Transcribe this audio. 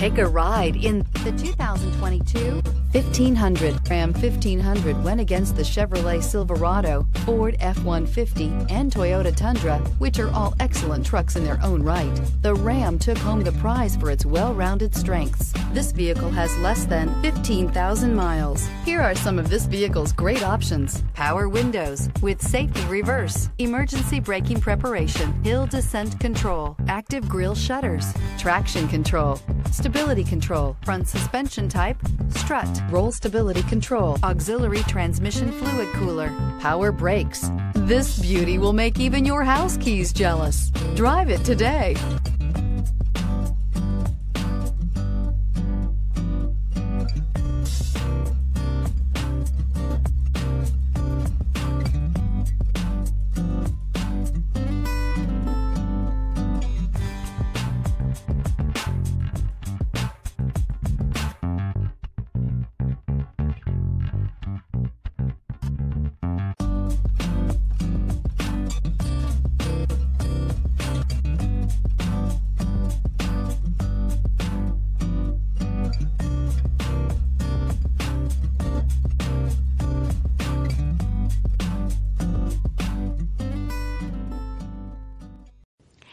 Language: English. Take a ride in the 2022 1500. Ram 1500 went against the Chevrolet Silverado, Ford F-150, and Toyota Tundra, which are all excellent trucks in their own right. The Ram took home the prize for its well-rounded strengths. This vehicle has less than 15,000 miles. Here are some of this vehicle's great options: power windows with safety reverse, emergency braking preparation, hill descent control, active grille shutters, traction control, stability control, front suspension type, strut, roll stability control, auxiliary transmission fluid cooler, power brakes. This beauty will make even your house keys jealous. Drive it today.